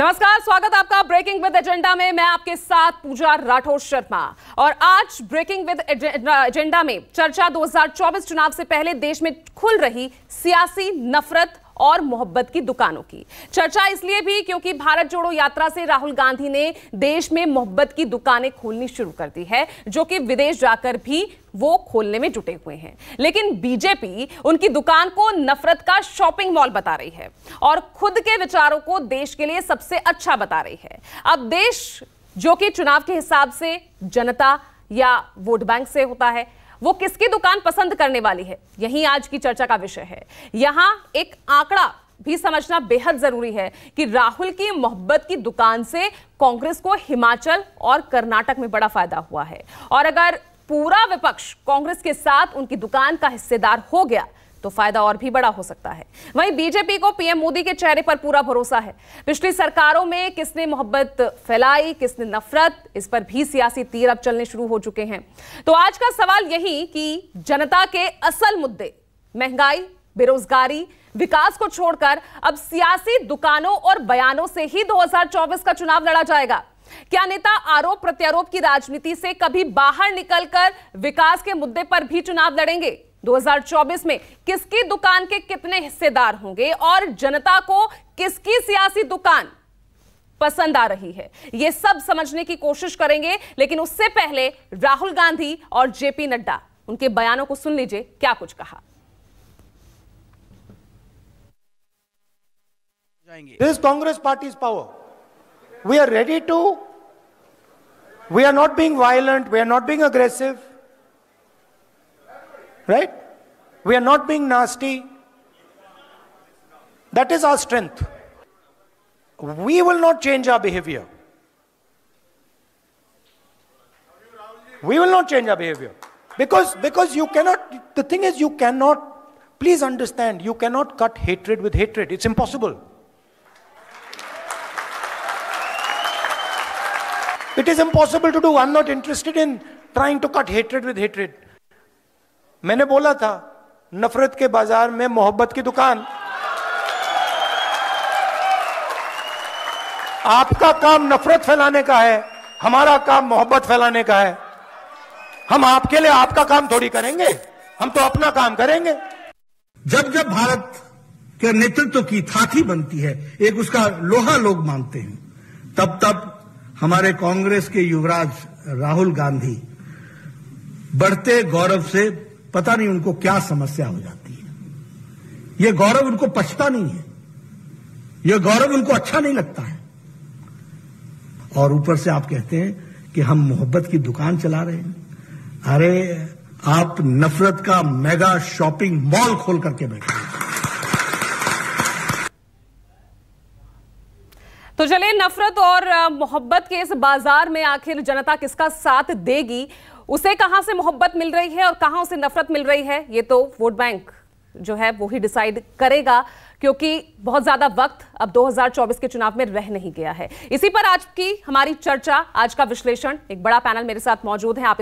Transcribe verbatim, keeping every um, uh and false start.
नमस्कार, स्वागत आपका ब्रेकिंग विद एजेंडा में। मैं आपके साथ पूजा राठौर शर्मा और आज ब्रेकिंग विद एजेंडा में चर्चा दो हज़ार चौबीस चुनाव से पहले देश में खुल रही सियासी नफरत और मोहब्बत की दुकानों की चर्चा इसलिए भी क्योंकि भारत जोड़ो यात्रा से राहुल गांधी ने देश में मोहब्बत की दुकानें खोलनी शुरू कर दी है, जो कि विदेश जाकर भी वो खोलने में जुटे हुए हैं। लेकिन बीजेपी उनकी दुकान को नफरत का शॉपिंग मॉल बता रही है और खुद के विचारों को देश के लिए सबसे अच्छा बता रही है। अब देश जो कि चुनाव के हिसाब से जनता या वोट बैंक से होता है, वो किसकी दुकान पसंद करने वाली है, यही आज की चर्चा का विषय है। यहां एक आंकड़ा भी समझना बेहद जरूरी है कि राहुल की मोहब्बत की दुकान से कांग्रेस को हिमाचल और कर्नाटक में बड़ा फायदा हुआ है, और अगर पूरा विपक्ष कांग्रेस के साथ उनकी दुकान का हिस्सेदार हो गया तो फायदा और भी बड़ा हो सकता है। वहीं बीजेपी को पीएम मोदी के चेहरे पर पूरा भरोसा है। पिछली सरकारों में किसने मोहब्बत फैलाई, किसने नफरत, इस पर भी सियासी तीर अब चलने शुरू हो चुके हैं। तो आज का सवाल यही कि जनता के असल मुद्दे महंगाई, बेरोजगारी, विकास को छोड़कर अब सियासी दुकानों और बयानों से ही दो हज़ार चौबीस का चुनाव लड़ा जाएगा। क्या नेता आरोप प्रत्यारोप की राजनीति से कभी बाहर निकलकर विकास के मुद्दे पर भी चुनाव लड़ेंगे? दो हज़ार चौबीस में किसकी दुकान के कितने हिस्सेदार होंगे और जनता को किसकी सियासी दुकान पसंद आ रही है, यह सब समझने की कोशिश करेंगे। लेकिन उससे पहले राहुल गांधी और जेपी नड्डा, उनके बयानों को सुन लीजिए, क्या कुछ कहा। This Congress party's power, we are ready to, we are not being violent, we are not being aggressive, right? We are not being nasty. That is our strength. We will not change our behavior. We will not change our behavior. Because, because you cannot, the thing is you cannot, please understand, you cannot cut hatred with hatred. It's impossible. It is impossible to do. I'm not interested in trying to cut hatred with hatred. मैंने बोला था नफरत के बाजार में मोहब्बत की दुकान। आपका काम नफरत फैलाने का है, हमारा काम मोहब्बत फैलाने का है। हम आपके लिए आपका काम थोड़ी करेंगे, हम तो अपना काम करेंगे। जब जब भारत के नेतृत्व की थाथी बनती है, एक उसका लोहा लोग मानते हैं, तब तब हमारे कांग्रेस के युवराज राहुल गांधी बढ़ते गौरव से पता नहीं उनको क्या समस्या हो जाती है। यह गौरव उनको पचता नहीं है, यह गौरव उनको अच्छा नहीं लगता है। और ऊपर से आप कहते हैं कि हम मोहब्बत की दुकान चला रहे हैं। अरे आप नफरत का मेगा शॉपिंग मॉल खोल करके बैठे हैं। तो चलिए, नफरत और मोहब्बत के इस बाजार में आखिर जनता किसका साथ देगी, उसे कहां से मोहब्बत मिल रही है और कहां उसे नफरत मिल रही है, ये तो वोट बैंक जो है वो ही डिसाइड करेगा, क्योंकि बहुत ज्यादा वक्त अब दो हज़ार चौबीस के चुनाव में रह नहीं गया है। इसी पर आज की हमारी चर्चा, आज का विश्लेषण। एक बड़ा पैनल मेरे साथ मौजूद है। आप